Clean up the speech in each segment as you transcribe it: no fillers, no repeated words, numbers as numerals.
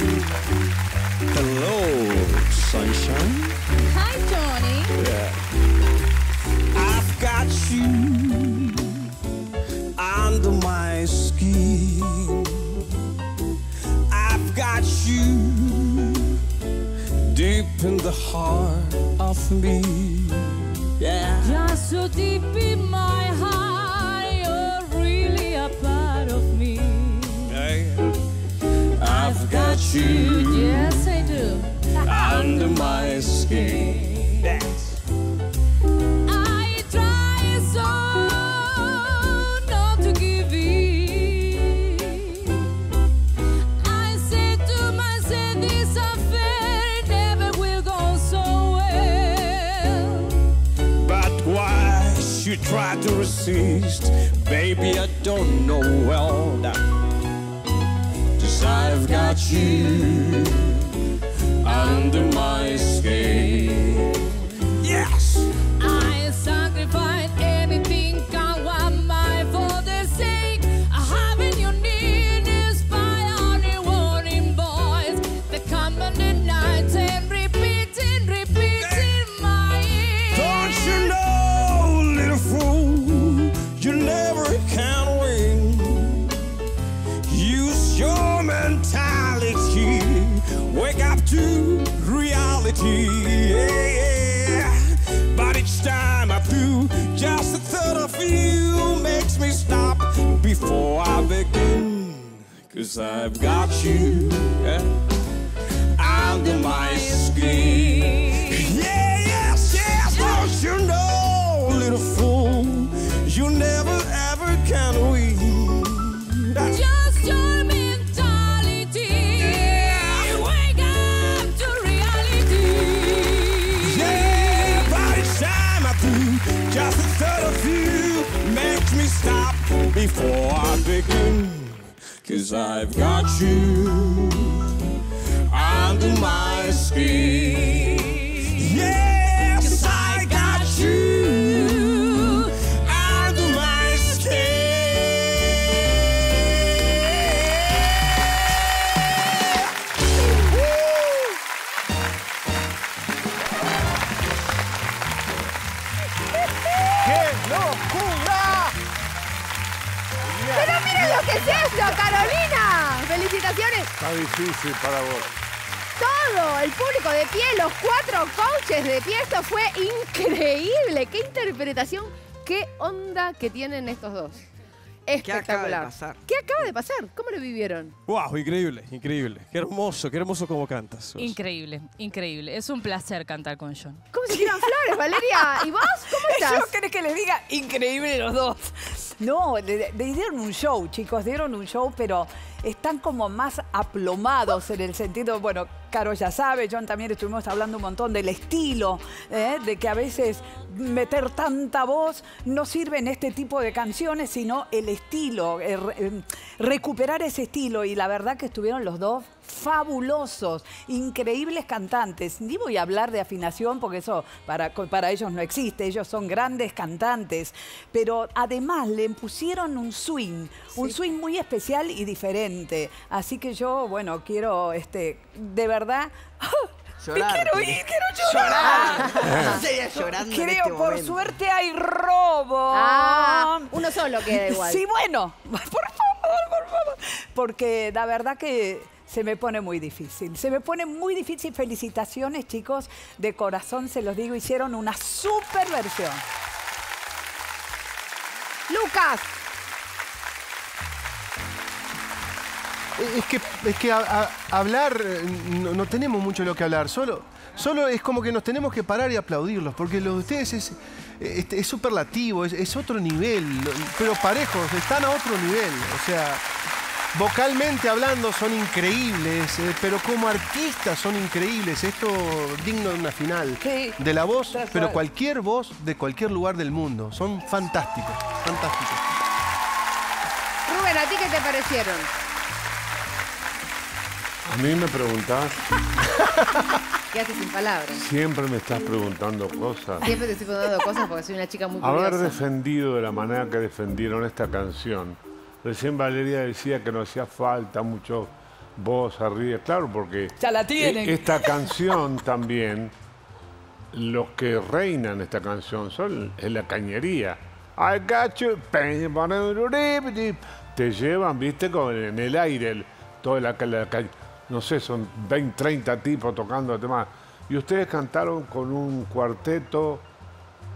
Hello, sunshine. Hi, Tony. Yeah. I've got you under my skin. I've got you deep in the heart of me. Yeah. Just so deep in my heart, you're really a part of me. I've got you, yes I do, under my skin. Dance. I try so not to give in. I said to myself, this affair never will go so well. But why should try to resist? Baby, I don't know well that. I've got you under my skin. Yes! I sacrificed everything I want my for the sake of having you near this by only warning voice. They come on the night and repeating my ear. Don't you know, little fool, you never can win. Use your mentality, wake up to reality, yeah. But each time I do, just the thought of you makes me stop before I begin. Cause I've got you, yeah, under my skin. Yeah, yes, yes, don't you know, little fool, you never ever can win. Just your mentality. Just the thought of you makes me stop before I begin. Cause I've got you under my skin. Yes, I got you under my skin. ¡Qué locura! ¡Pero miren lo que es esto, Carolina! ¡Felicitaciones! Está difícil para vos. Todo el público de pie, los 4 coaches de pie. Esto fue increíble. ¡Qué interpretación! ¡Qué onda que tienen estos dos! Espectacular. ¿Qué acaba de pasar? ¿Qué acaba de pasar? ¿Cómo lo vivieron? ¡Wow! Increíble, increíble. Qué hermoso como cantas. Increíble, increíble. Es un placer cantar con John. ¿Cómo se tiran flores, Valeria? ¿Y vos? ¿Cómo estás? ¿Yo querés que les diga? Increíble los dos. No, le dieron un show, chicos. Dieron un show, pero están como más aplomados en el sentido, bueno, Caro ya sabe, John también estuvimos hablando un montón del estilo, de que a veces meter tanta voz no sirve en este tipo de canciones, sino el estilo, recuperar ese estilo. Y la verdad que estuvieron los dos fabulosos, increíbles cantantes. Ni voy a hablar de afinación porque eso para ellos no existe, ellos son grandes cantantes, pero además le impusieron un swing, sí, un swing muy especial y diferente. Así que yo, bueno, quiero, de verdad... Llorar. Me quiero ir, quiero llorar. Llorando creo, en este por momento. Suerte hay robo. Ah, uno solo queda igual. Sí, bueno, por favor, porque la verdad que se me pone muy difícil. Se me pone muy difícil. Felicitaciones, chicos. De corazón se los digo, hicieron una super versión. Lucas. Es que hablar, no tenemos mucho lo que hablar, solo es como que nos tenemos que parar y aplaudirlos, porque lo de ustedes es superlativo, es otro nivel, pero parejos, están a otro nivel, o sea, vocalmente hablando son increíbles, pero como artistas son increíbles, esto digno de una final, sí, de la voz, pero cualquier voz de cualquier lugar del mundo, son fantásticos, fantásticos. Rubén, ¿a ti qué te parecieron? A mí me preguntás. Quédate sin palabras. Siempre me estás preguntando cosas. Siempre te estoy preguntando cosas porque soy una chica muy curiosa. Haber defendido de la manera que defendieron esta canción. Recién Valeria decía que no hacía falta mucho Vos arriba, claro, porque ya la tienen. Esta canción también, los que reinan esta canción son en la cañería. I've got you. Te llevan, viste, con, en el aire, toda la calle. No sé, son 20, 30 tipos tocando temas. Y ustedes cantaron con un cuarteto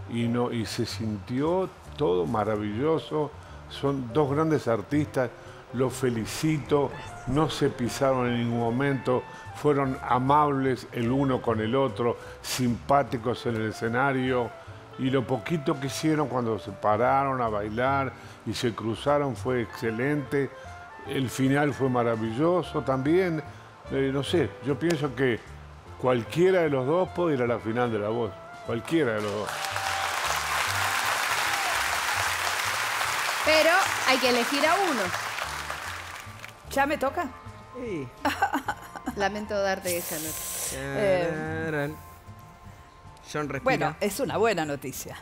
y, no, y se sintió todo maravilloso. Son dos grandes artistas. Los felicito, no se pisaron en ningún momento, fueron amables el uno con el otro, simpáticos en el escenario, y lo poquito que hicieron cuando se pararon a bailar y se cruzaron fue excelente. El final fue maravilloso también. No sé, yo pienso que cualquiera de los dos puede ir a la final de La Voz, cualquiera de los dos. Pero hay que elegir a uno. ¿Ya me toca? Sí. Lamento darte esa noticia. John, respira. Bueno, es una buena noticia.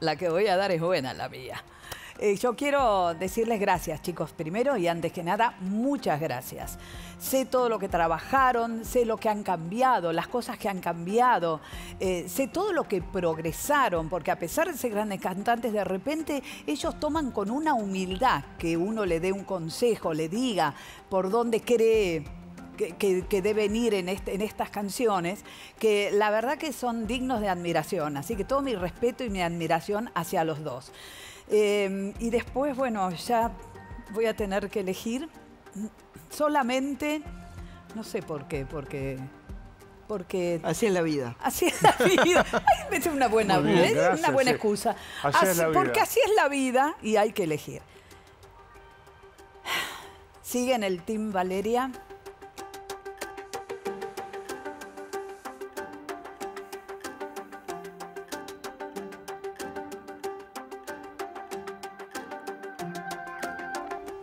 La que voy a dar es buena, la mía. Yo quiero decirles gracias, chicos, primero y antes que nada, muchas gracias. Sé todo lo que trabajaron, sé lo que han cambiado, las cosas que han cambiado, sé todo lo que progresaron, porque a pesar de ser grandes cantantes, de repente ellos toman con una humildad que uno le dé un consejo, le diga por dónde cree que deben ir en estas canciones, que la verdad que son dignos de admiración. Así que todo mi respeto y mi admiración hacia los dos. Y después, bueno, ya voy a tener que elegir solamente, no sé por qué, porque así es la vida. Así es la vida. Ay, es una buena, bien, es gracias, una buena excusa. Así es la vida. Porque así es la vida y hay que elegir. Sigue en el Team Valeria.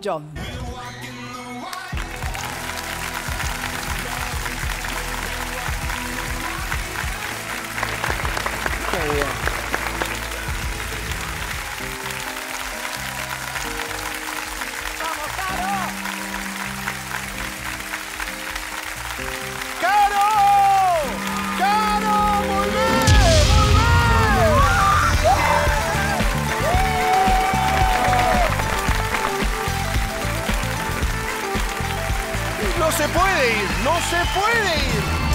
John. No se puede ir, no se puede ir.